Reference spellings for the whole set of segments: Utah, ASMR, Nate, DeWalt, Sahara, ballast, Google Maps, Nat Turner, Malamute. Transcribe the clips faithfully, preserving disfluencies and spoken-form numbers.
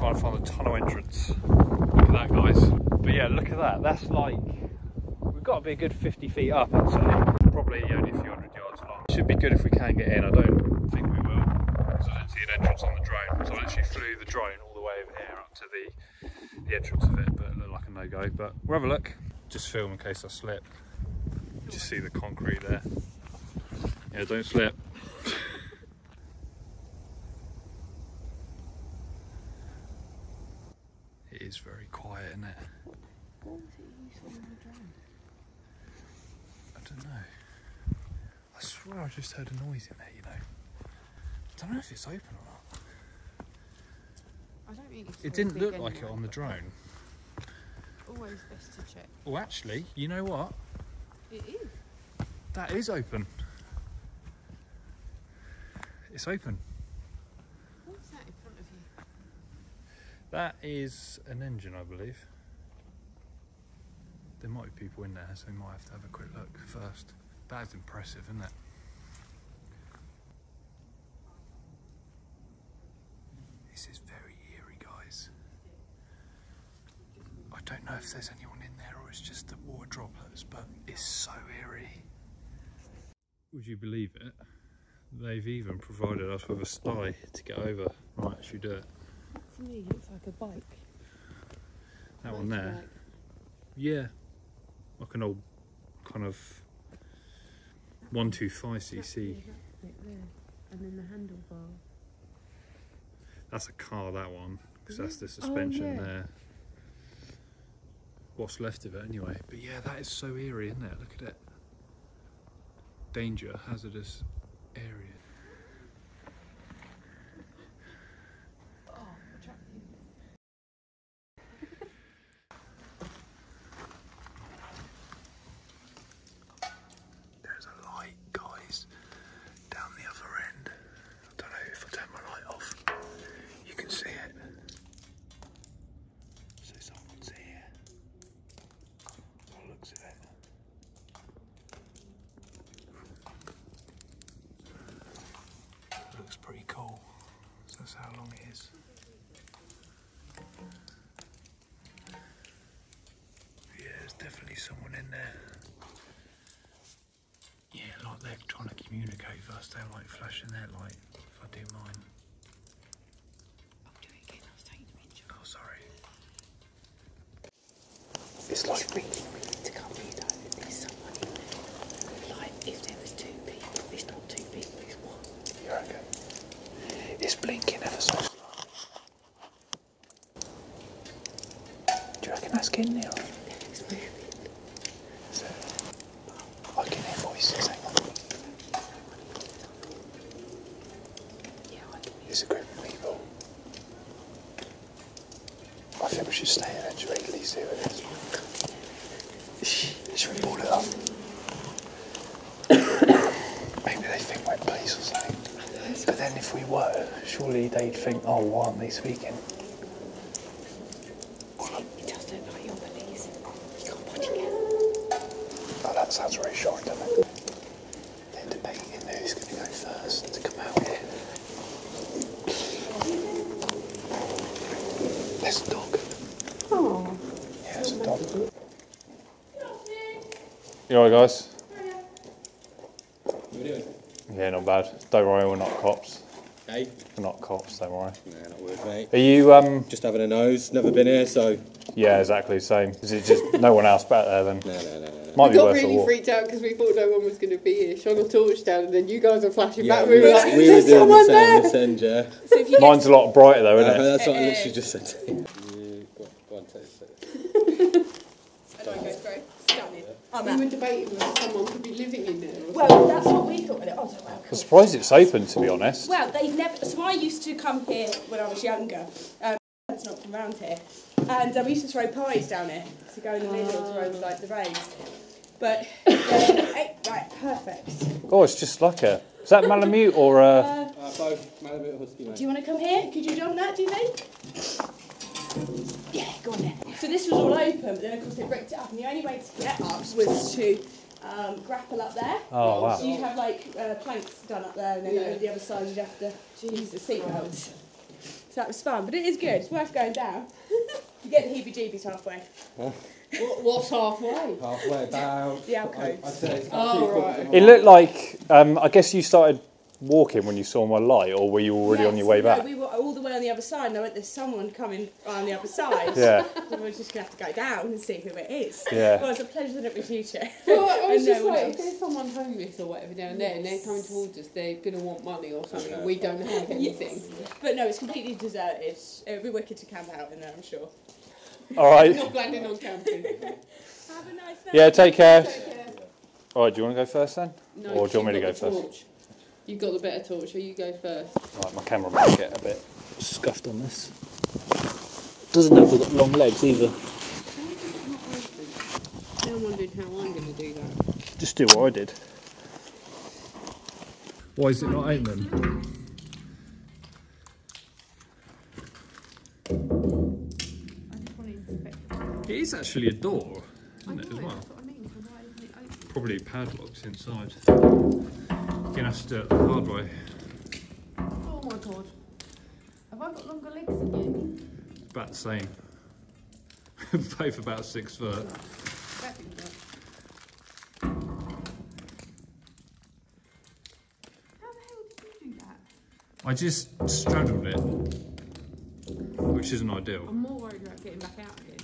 try and find a tunnel entrance. Look at that, guys. But yeah, look at that. That's like, we've got to be a good fifty feet up, I'd say. Probably only a few hundred yards long. Should be good if we can get in. I don't think we will, because I didn't see an entrance on the drone. So I actually flew the drone all the way over here up to the, the entrance of it, but it looked like a no-go. But we'll have a look. Just film in case I slip. Just see the concrete there. Yeah, don't slip. It is very quiet, isn't it? What was it you saw on the drone? I don't know. I swear I just heard a noise in there, you know. I don't know if it's open or not. I don't really It didn't look like it on the drone. Always best to check. Oh, actually, you know what? It is. That is open. It's open. What's that in front of you? That is an engine, I believe. There might be people in there, so we might have to have a quick look first. That is impressive, isn't it? This is very eerie, guys. I don't know if there's anyone in there or it's just the water droplets, but it's so eerie. Would you believe it? They've even provided us with a sty to get over. Right, should we do it? That to me looks like a bike. That one there? Yeah. Like an old kind of one twenty-five c c. And then the handlebar. That's a car, that one, because that's the suspension oh, yeah. there. What's left of it anyway. But yeah, that is so eerie, isn't it? Look at it. Danger, hazardous area. Oh, there's a light, guys, down the other end. I don't know if I turn my light off. You can see it. So someone's here. What looks at it? Pretty cool. So that's how long it is. Yeah, there's definitely someone in there. Yeah, like they're trying to communicate with us. They're like flashing their light. If I do mine. I'll do it again. I was taking a picture. Oh, sorry. It's like it's really, really to come here, though. There's someone in there. Like, if there was two people, it's not two people, it's one. You reckon? It's blinking ever so slightly. Do you reckon that's getting near? It's moving. So, I can hear voices. Hang on. Yeah, I can hear. It's a group of people. I think we should stay in and really see what it is. Should we ball it up? Maybe they think we're in place or something. But then if we were, surely they'd think, oh, why aren't they speaking? It does look like your police. You can't watch it again. Oh, that sounds very short, doesn't it? They're debating who's going to go first to come out here. There's a dog. Oh. Yeah, there's a dog. You alright, guys? Yeah, not bad. Don't worry, we're not cops. Hey? We're not cops, don't worry. Nah, not worth, mate. Are you, um... just having a nose, never been here, so... Yeah, exactly, same. Is it just no one else back there, then? No, no, no, no. Might we be got worth really freaked out because we thought no one was going to be here. Shone a torch down and then you guys are flashing yeah, back. We, we were like, we there's were doing someone the same, this end, yeah. So if you mine's a lot brighter, though, isn't uh, it? That's what I literally just said to you. you go on, go on, take it. I don't go through. I'm we out. Were debating whether someone could be living in there. Well, that's what we thought. Oh, so well, I'm surprised it's open, to be honest. Well, they've never. So I used to come here when I was younger. Um, that's not from around here. And um, we used to throw pies down here to go in the middle oh. to over like the raised. But yeah, eight, right, perfect. Oh, it's just like a. Is that Malamute or a? Uh, uh, both Malamute or Husky. Do you want to come here? Could you jump that? Do you think? Yeah, go on then. So this was all open, but then of course they bricked it up, and the only way to get up was to um, grapple up there. Oh, wow. So you'd have like uh, planks done up there, and then yeah. over the other side you'd have to use the seat belts. So that was fun, but it is good. It's worth going down. You get the heebie-jeebies halfway. Huh? What, what's halfway? Halfway about. The alcoves. I, I say it's oh, right. It looked like. Um, I guess you started walking when you saw my light, or were you already yes, on your way back? No, we were all the way on the other side, and I went, there's someone coming on the other side. Yeah. So we're just going to have to go down and see who it is. Yeah. Well, it's a pleasure to every teacher. Well, I was just no like, if there's someone homeless or whatever down there, yes. and they're coming towards us, they're going to want money or something, okay. We don't have anything. Yes. But no, it's completely deserted. It would be wicked to camp out in there, I'm sure. All right. Not planning on camping. Have a nice day. Yeah, take care. Take care. All right, do you want to go first then? No, or do you want me to go first? You've got the better torch, so you go first. Right, my camera might get a bit scuffed on this. Doesn't have got long legs either. I'm wondering how I'm going to do that. Just do what I did. Why is it not open? It is actually a door, isn't it, as well? That's what I mean, so why isn't it open? Probably padlocks inside. You're gonna have to do it the hard way. Oh my god. Have I got longer legs than you? About the same. Both about six foot. How the hell did you do that? I just straddled it. Which isn't ideal. I'm more worried about getting back out again.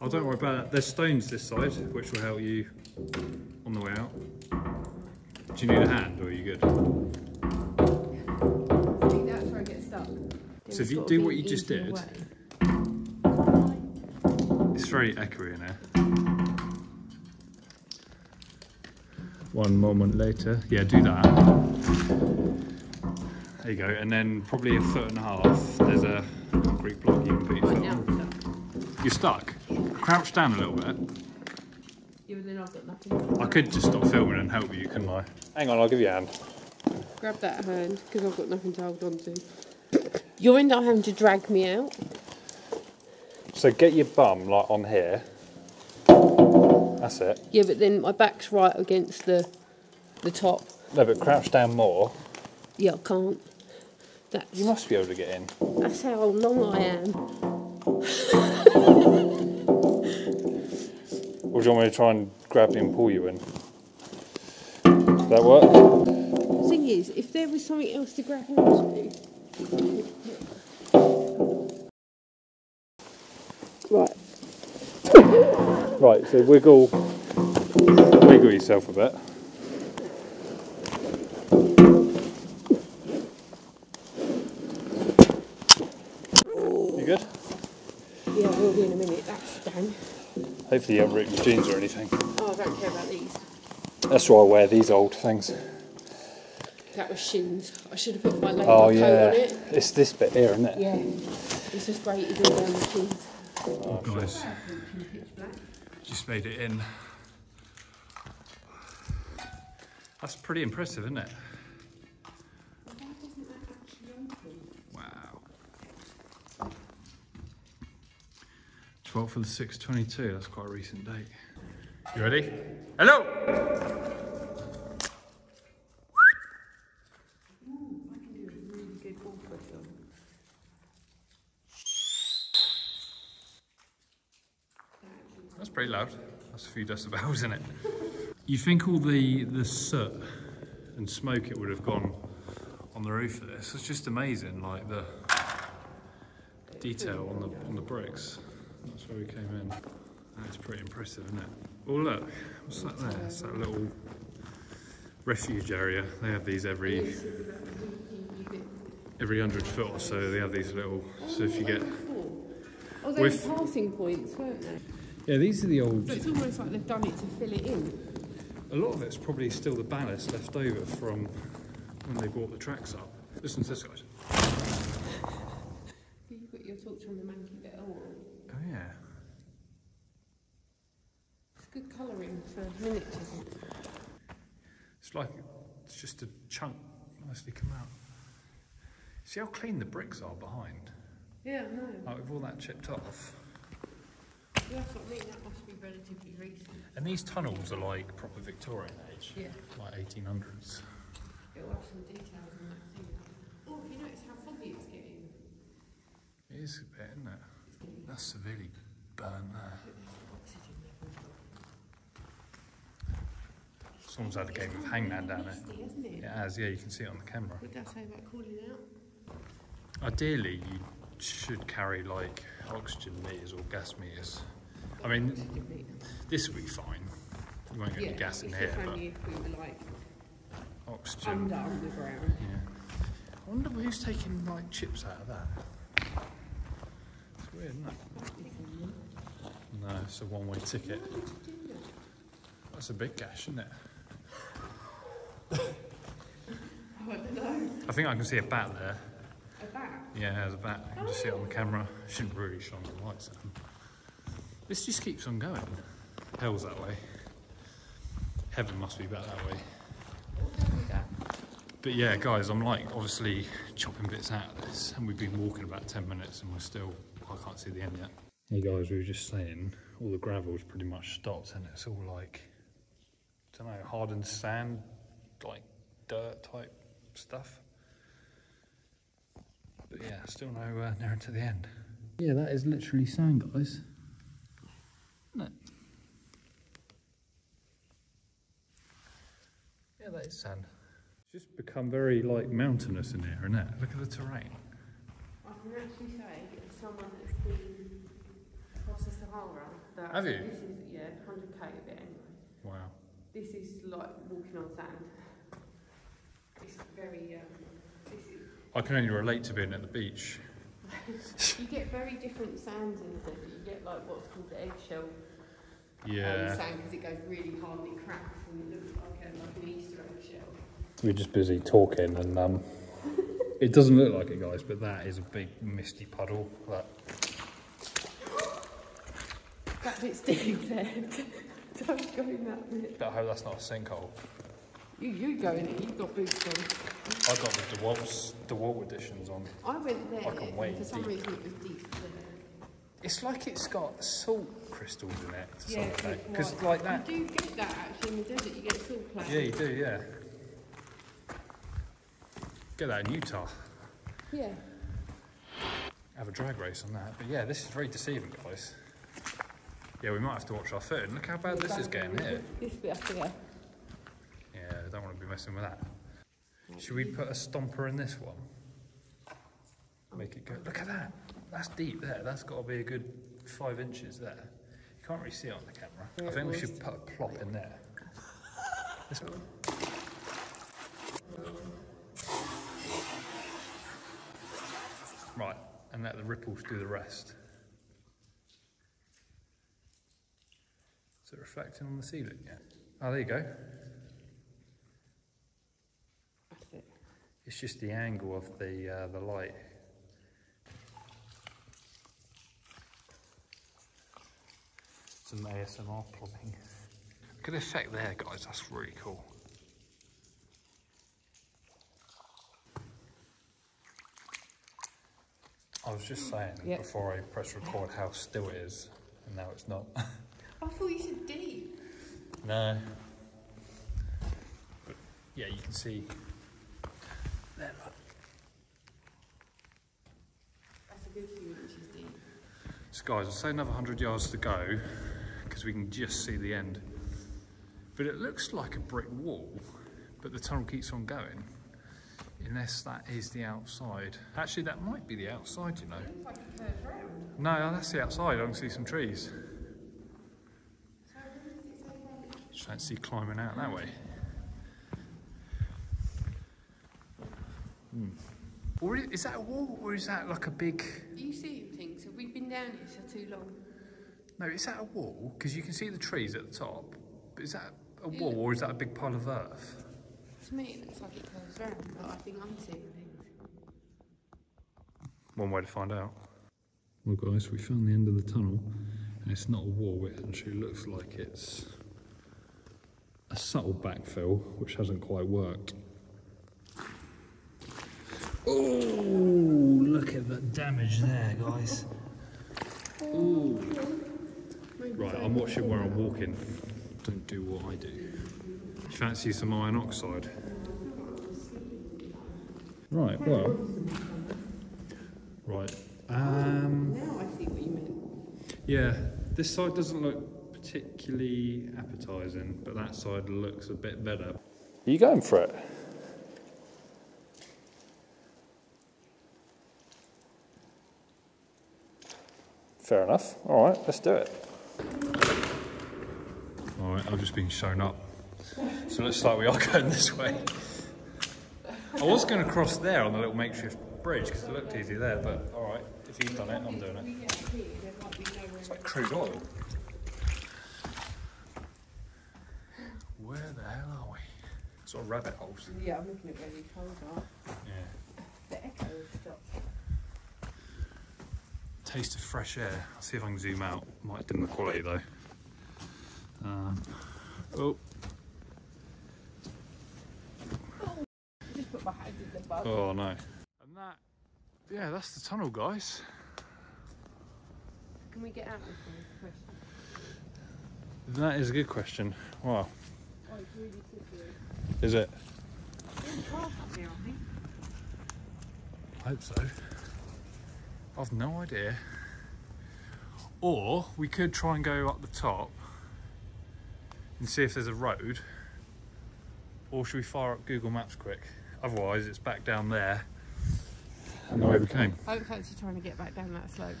Oh, don't worry about that. There's stones this side, which will help you on the way out. Do you need a hand, or are you good? I think that's where I get stuck. So if you do what you just did, it's very echoey in here. One moment later, yeah, do that. There you go, and then probably a foot and a half. There's a concrete block you can put your foot on. You're stuck. Crouch down a little bit. I could just stop filming and help you, couldn't I? Hang on, I'll give you a hand. Grab that hand, because I've got nothing to hold on to. You'll end up having to drag me out. So get your bum, like, on here. That's it. Yeah, but then my back's right against the the top. No, but crouch down more. Yeah, I can't. That's... You must be able to get in. That's how long I am. Or do you want me to try and grab you and pull you in? Does that work? The thing is, if there was something else to grab onto. Right. Right, so wiggle wiggle yourself a bit. You good? Yeah, I will be in a minute, that's done. Hopefully you haven't ripped your jeans or anything. Oh, I don't care about these. That's why I wear these old things. That was shins. I should have put my label oh, yeah. coat on it. It's this bit here, isn't it? Yeah. It's just great to do around the shins. Oh, oh guys. Just made it in. That's pretty impressive, isn't it? Why doesn't that actually open? Wow. twelfth of the sixth, twenty-two, that's quite a recent date. You ready? Hello! Ooh, I can do a really good ball foot job. That's pretty loud. That's a few decibels, isn't it? You think all the, the soot and smoke it would have gone on the roof of this. It's just amazing, like the detail on the on the bricks. That's where we came in. That's pretty impressive, isn't it? Oh look, what's that there? It's that little refuge area. They have these every every hundred foot or so. They have these little. So if you get, oh, they were passing points, weren't they? Yeah, these are the old. But it's almost like they've done it to fill it in. A lot of it's probably still the ballast left over from when they brought the tracks up. Listen to this, guys. You put your torch on the manky bit, or? Yeah. It's good colouring for miniatures. It's like it's just a chunk nicely come out. See how clean the bricks are behind? Yeah, I know. Like with all that chipped off. Yeah, that's what I mean, that must be relatively recent. And these tunnels are like proper Victorian age. Yeah. Like eighteen hundreds. It'll have some details in that too. Oh, you know, That's severely burnt there. Someone's had a game of hangman down there. It has, yeah, you can see it on the camera. Would that say about calling out? Ideally, you should carry like oxygen meters or gas meters. I mean, this will be fine. You won't get yeah, any gas in here, but if we were, like, oxygen. Under underground. Yeah. I wonder who's taking like chips out of that. It's weird, isn't it? No, it's a one-way ticket. That's a big gash, isn't it? I don't know. I think I can see a bat there. A bat? Yeah, there's a bat. I can oh. just see it on the camera. I shouldn't really shine the lights at them. This just keeps on going. Hell's that way. Heaven must be back that way. But yeah, guys, I'm like obviously chopping bits out of this, and we've been walking about ten minutes and we're still, I can't see the end yet. Hey guys, we were just saying all the gravel's pretty much stopped and it's all like, I don't know, hardened sand, like dirt type stuff. But yeah, still nowhere nearer to the end. Yeah, that is literally sand, guys. Isn't it? Yeah, that is sand. It's just become very like mountainous in here, isn't it? Look at the terrain. I can actually say, as someone that's been across the Sahara, that Have you? This is, yeah, one hundred K of it anyway. Wow. This is like walking on sand. It's very, um, this is... I can only relate to being at the beach. You get very different sands in the desert. You get like what's called the eggshell yeah. um, sand because it goes really hard and it cracks and it looks like, um, like an Easter eggshell. We're just busy talking and um, it doesn't look like it, guys, but that is a big misty puddle. That, that bit's deep there. Don't go in that bit. But I hope that's not a sinkhole. You, you go in it, you've got boots on. I got the DeWalt, DeWalt editions on. I went there, I can wait for some deep. reason it was deep there. It's like it's got salt crystals in it to yeah, some extent. Because right. like that... You do get that actually in the desert, you get salt plates. Yeah, you do, yeah. Get that in Utah. Yeah. Have a drag race on that. But yeah, this is very deceiving, guys. Yeah, we might have to watch our food. Look how bad yeah, this is getting here. This bit after there. Yeah, I don't want to be messing with that. Should we put a stomper in this one? Make it go. Look at that. That's deep there. That's got to be a good five inches there. You can't really see it on the camera. Very I think we should put a plop in there. This one. Right, and let the ripples do the rest. Is it reflecting on the ceiling yet? Oh, there you go. That's it. It's just the angle of the uh, the light. Some A S M R plumbing. Look at the effect there, guys. That's really cool. I was just saying yep. before I press record how still it is, and now it's not. I thought you said deep. No. But yeah, you can see. There, look. That's a good few inches deep. So, guys, I'll say another one hundred yards to go because we can just see the end. But it looks like a brick wall, but the tunnel keeps on going. Unless that is the outside. Actually, that might be the outside, you know. It looks like a curved round. No, that's the outside. I can see some trees. Just fancy climbing out that way. Mm. Or is, is that a wall or is that like a big... You see things. Have we been down here for too long? No, is that a wall? Because you can see the trees at the top. But is that a wall or is that a big pile of earth? To me it looks like it curves round, but I think I'm seeing things. One way to find out. Well guys, we found the end of the tunnel and it's not a wall, it actually looks like it's a subtle backfill which hasn't quite worked. Oh, look at the damage there, guys. Ooh. Right, I'm watching where I'm walking. Don't do what I do. Fancy some iron oxide. Right, well. Right. Um, now I see what you meant. Yeah, this side doesn't look particularly appetizing, but that side looks a bit better. Are you going for it? Fair enough. All right, let's do it. All right, I've just been shown up. So it looks like we are going this way. I was going to cross there on the little makeshift bridge because it looked easy there, but all right, if he's done it, I'm doing it. It's like crude oil. Where the hell are we? Sort of rabbit holes. Yeah, I'm looking at where the cold are. Yeah. The echo stops. Taste of fresh air. I'll see if I can zoom out. Might dim the quality though. Um, oh. Oh no. And that, yeah, that's the tunnel, guys. Can we get out of this one? That is a good question. Wow. Oh, it's really slippery. Is it? It's hard up here, I think. I hope so. I've no idea. Or we could try and go up the top and see if there's a road. Or should we fire up Google Maps quick? Otherwise, it's back down there and the way we came. I don't fancy trying to get back down that slope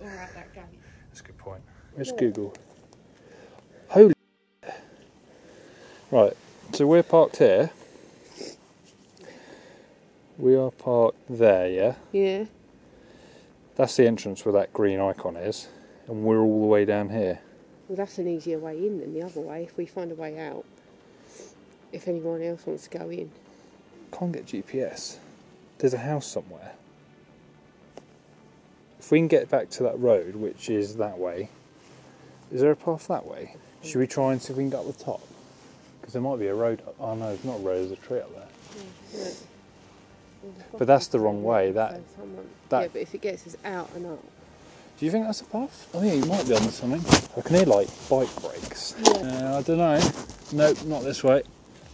or out that gate. That's a good point. Let's yeah. Google. Holy. Right, so we're parked here. We are parked there, yeah? Yeah. That's the entrance where that green icon is, and we're all the way down here. Well, that's an easier way in than the other way, if we find a way out. If anyone else wants to go in. Can't get G P S. There's a house somewhere. If we can get back to that road, which is that way, is there a path that way? Should we try and see if we can get up the top? Because there might be a road up. Oh no, it's not a road, there's a tree up there. Yeah, look. But that's the wrong way. That, that. Yeah, but if it gets us out and up. Do you think that's a path? I think you might be on something. I can hear like bike brakes. Yeah. Uh, I don't know. Nope, not this way.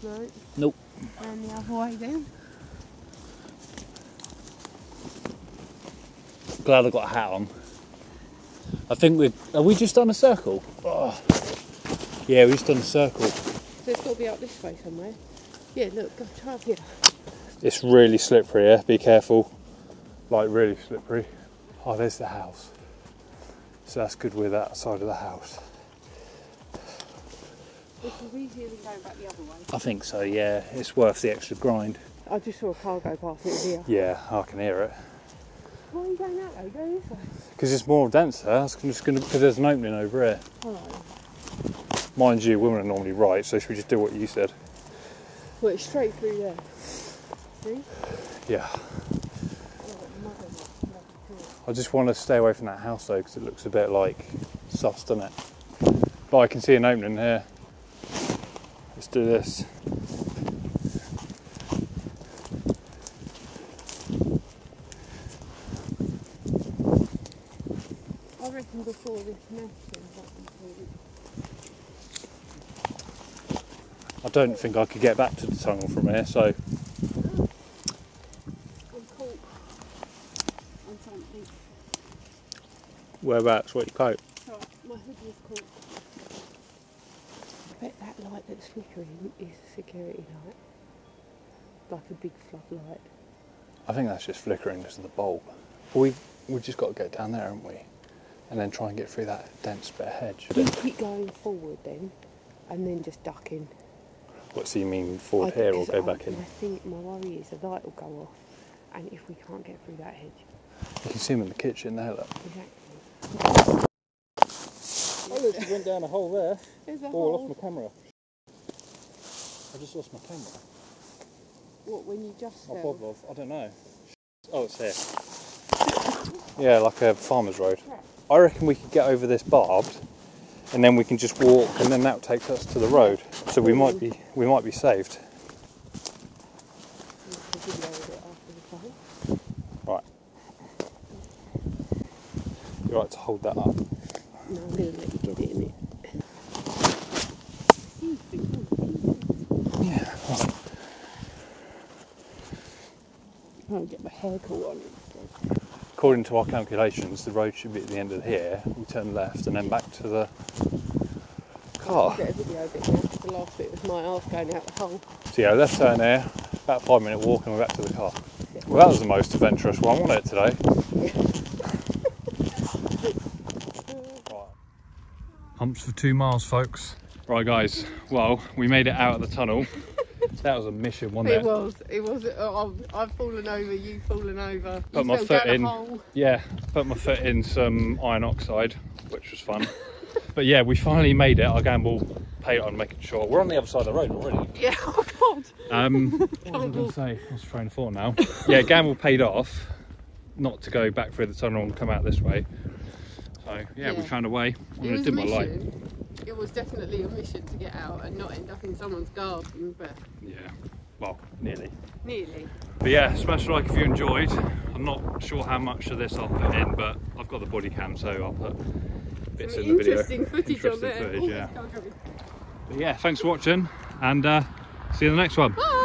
No. Nope. And the other way then. Glad I got a hat on. I think we've. Are we just done a circle? Oh. Yeah, we've just done a circle. So it's got to be up this way somewhere. Yeah, look, go try up here. It's really slippery here, yeah? Be careful. Like, really slippery. Oh, there's the house. So that's good with that side of the house. It's easier than going back the other way. I think so, yeah. It's worth the extra grind. I just saw a car go past it here. Yeah, I can hear it. Why are you going that way? You're going this way? Because it's more denser. I'm just going to, because there's an opening over here. Oh. Mind you, women are normally right, so should we just do what you said? Well, it's straight through there. See? Yeah. I just want to stay away from that house though, because it looks a bit like sus, doesn't it? But I can see an opening here. Let's do this. I reckon before this nest is. I don't think I could get back to the tunnel from here, so. Whereabouts? What you coat? Right, my hoodie is caught. I bet that light that's flickering is a security light. Like a big floodlight. I think that's just flickering because of the bulb. We, we've just got to go down there, haven't we? And then try and get through that dense bit of hedge. You keep going forward then, and then just duck in. What, so you mean forward I, here or go I, back in? I think my worry is the light will go off, and if we can't get through that hedge. You can see them in the kitchen there, look. Exactly. Oh, look, you went down a hole there. There's a hole. Oh, I lost my camera. I just lost my camera. What, when you just. My bob off, I don't know. Oh, it's here. Yeah, like a farmer's road. I reckon we could get over this barbed and then we can just walk and then that takes us to the road. So we might be we might be saved. You're right to hold that up. No, I'm going to let you get it in it. Yeah. Right. I'll get my hair caught on it. according to our calculations, the road should be at the end of here. We turn left and then back to the car. Get a video of it now, because the last bit was my arse going out the hole. So yeah, left turn there, about five minute walk and we're back to the car. Yeah. Well, that was the most adventurous one, wasn't it, today? Yeah. Right. Humps for two miles, folks. Right guys, well, we made it out of the tunnel. That was a mission, wasn't it? It was. It was. Oh, I've fallen over. You've fallen over. Put my foot in. Yeah. Put my foot in some iron oxide, which was fun. But yeah, we finally made it. Our gamble paid on making sure we're on the other side of the road already. Yeah. Oh God. Um. What was I going to say? I was trying to thought now. Yeah, gamble paid off. Not to go back through the tunnel and come out this way. So yeah, yeah. We found a way. I'm going to dim my light. It was definitely a mission to get out and not end up in someone's garden, but... Yeah, well, nearly. Nearly. But yeah, smash a like if you enjoyed. I'm not sure how much of this I'll put in, but I've got the body cam, so I'll put bits in the video. Interesting footage on there. Interesting footage, yeah. But yeah, thanks for watching, and uh, see you in the next one. Bye!